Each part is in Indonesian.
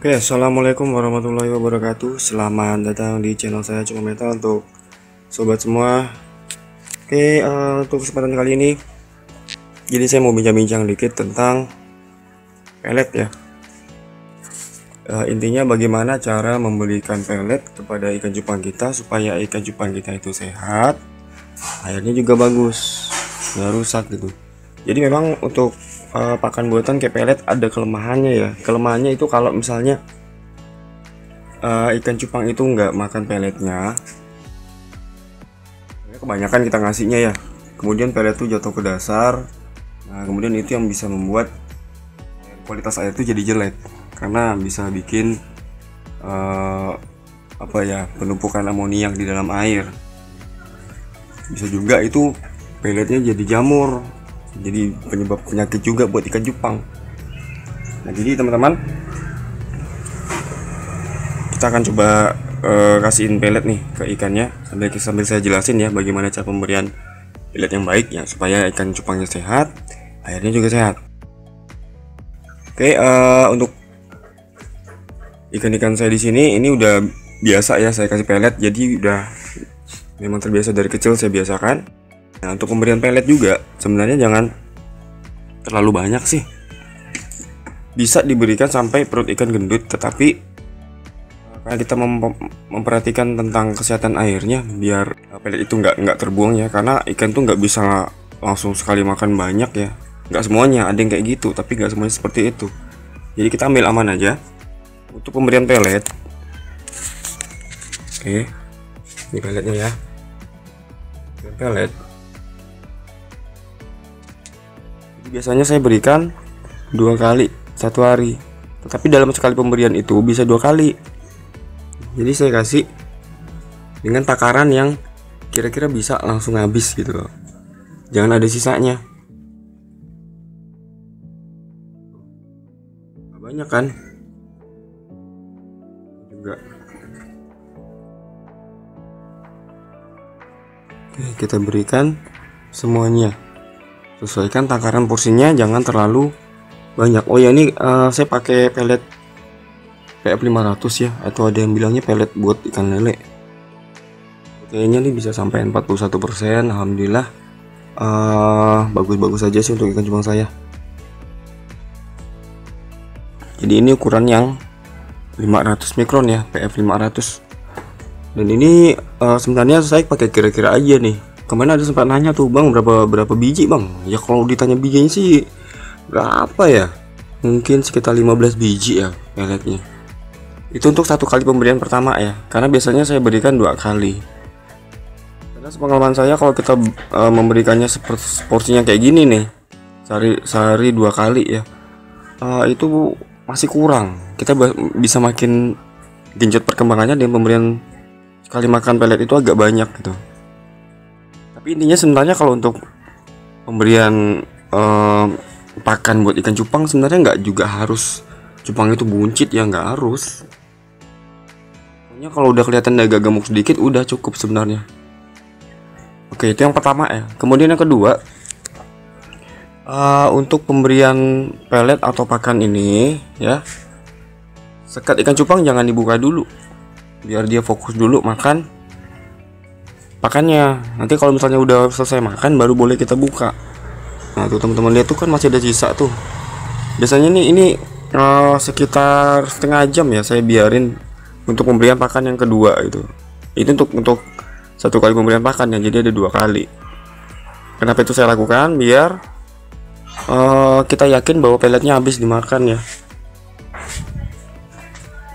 Oke, assalamualaikum warahmatullahi wabarakatuh. Selamat datang di channel saya Cuma Metal untuk sobat semua. Oke, untuk kesempatan kali ini, jadi saya mau bincang-bincang dikit tentang pellet ya. Intinya bagaimana cara membelikan pellet kepada ikan cupang kita supaya ikan cupang kita itu sehat, airnya juga bagus, nggak rusak gitu. Jadi memang untuk pakan buatan kayak pellet ada kelemahannya ya. Kelemahannya itu kalau misalnya ikan cupang itu nggak makan pelletnya, kebanyakan kita ngasihnya ya, kemudian pellet itu jatuh ke dasar. Nah, kemudian itu yang bisa membuat kualitas air itu jadi jelek, karena bisa bikin penumpukan amoniak di dalam air. Bisa juga itu pelletnya jadi jamur, jadi penyebab penyakit juga buat ikan cupang. Nah, jadi teman-teman, kita akan coba kasihin pellet nih ke ikannya sambil saya jelasin ya bagaimana cara pemberian pellet yang baik ya supaya ikan cupangnya sehat, airnya juga sehat. Oke, untuk ikan-ikan saya di sini ini udah biasa ya saya kasih pellet, jadi udah memang terbiasa dari kecil saya biasakan. Nah, untuk pemberian pellet juga sebenarnya jangan terlalu banyak sih. Bisa diberikan sampai perut ikan gendut, tetapi karena kita memperhatikan tentang kesehatan airnya biar pellet itu nggak terbuang ya, karena ikan tuh nggak bisa langsung sekali makan banyak ya. Nggak semuanya, ada yang kayak gitu, tapi nggak semuanya seperti itu. Jadi kita ambil aman aja untuk pemberian pellet. Oke, ini pelletnya ya. Pellet biasanya saya berikan 2 kali satu hari, tetapi dalam sekali pemberian itu bisa 2 kali. Jadi saya kasih dengan takaran yang kira-kira bisa langsung habis gitu loh, jangan ada sisanya. Gak banyak kan juga. Oke, kita berikan semuanya, sesuaikan takaran porsinya, jangan terlalu banyak. Oh ya, ini saya pakai pellet pf 500 ya, atau ada yang bilangnya pellet buat ikan lele. Kayaknya ini bisa sampai 41%. Alhamdulillah, bagus-bagus saja sih untuk ikan cupang saya. Jadi ini ukuran yang 500 mikron ya, pf 500. Dan ini sebenarnya saya pakai kira-kira aja nih. Kemarin ada sempat nanya tuh, bang, berapa biji bang? Ya kalau ditanya bijinya sih berapa ya? Mungkin sekitar 15 biji ya pelletnya. Itu untuk 1 kali pemberian pertama ya, karena biasanya saya berikan 2 kali. Karena pengalaman saya kalau kita memberikannya porsinya kayak gini nih, sehari 2 kali ya, itu masih kurang. Kita bisa makin genjot perkembangannya dengan pemberian sekali makan pellet itu agak banyak gitu. Tapi intinya sebenarnya kalau untuk pemberian pakan buat ikan cupang sebenarnya nggak juga harus cupang itu buncit ya, nggak harus. Pokoknya kalau udah kelihatan agak gemuk sedikit udah cukup sebenarnya. Oke, itu yang pertama ya. Kemudian yang kedua, untuk pemberian pellet atau pakan ini ya, sekat ikan cupang jangan dibuka dulu, biar dia fokus dulu makan pakannya. Nanti kalau misalnya udah selesai makan baru boleh kita buka. Nah tuh teman-teman, lihat tuh kan masih ada sisa tuh. Biasanya nih ini sekitar setengah jam ya saya biarin untuk pemberian pakan yang kedua itu. Itu untuk 1 kali pemberian pakan ya, jadi ada 2 kali. Kenapa itu saya lakukan? Biar kita yakin bahwa pelletnya habis dimakan ya.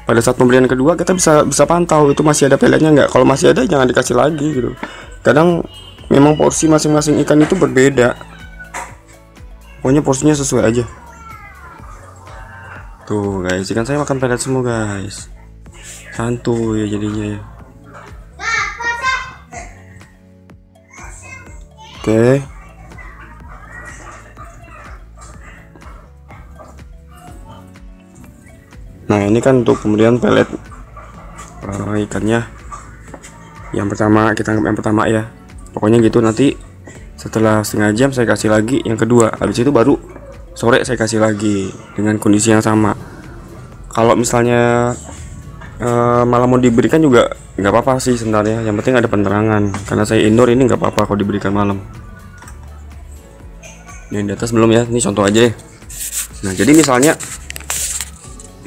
Pada saat pemberian kedua kita bisa pantau itu masih ada pelletnya nggak. Kalau masih ada jangan dikasih lagi gitu. Kadang memang porsi masing-masing ikan itu berbeda, pokoknya porsinya sesuai aja. Tuh guys, ikan saya makan pellet semua guys, santuy ya jadinya ya. Oke. Nah ini kan untuk pemberian pellet ikannya yang pertama, kita anggap yang pertama ya, pokoknya gitu. Nanti setelah setengah jam saya kasih lagi yang kedua, habis itu baru sore saya kasih lagi dengan kondisi yang sama. Kalau misalnya malah mau diberikan juga nggak apa-apa sih sebenarnya, yang penting ada penerangan. Karena saya indoor ini nggak apa-apa kalau diberikan malam. Yang di atas belum ya, ini contoh aja ya. Nah jadi misalnya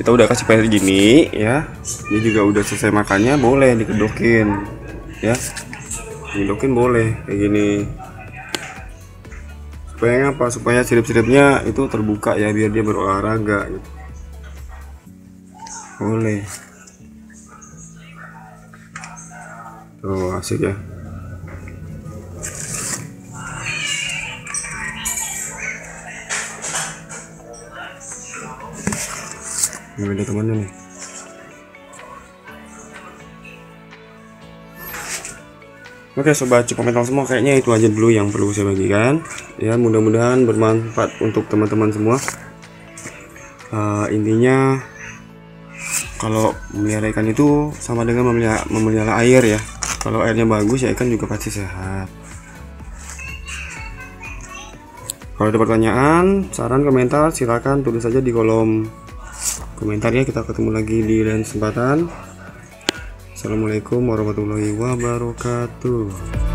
kita udah kasih PR gini ya, dia juga udah selesai makannya, boleh dikedokin ya, dikedokin boleh kayak gini. Supaya apa? Supaya sirip-siripnya itu terbuka ya, biar dia berolahraga gitu. Boleh. Tuh asik ya. Ini beda temannya nih. Oke sobat Cupang Metal semua, kayaknya itu aja dulu yang perlu saya bagikan ya, mudah-mudahan bermanfaat untuk teman-teman semua. Intinya kalau memelihara ikan itu sama dengan memelihara air ya, kalau airnya bagus ya ikan juga pasti sehat. Kalau ada pertanyaan, saran, komentar silahkan tulis saja di kolom komentarnya. Kita ketemu lagi di lain kesempatan. Assalamualaikum warahmatullahi wabarakatuh.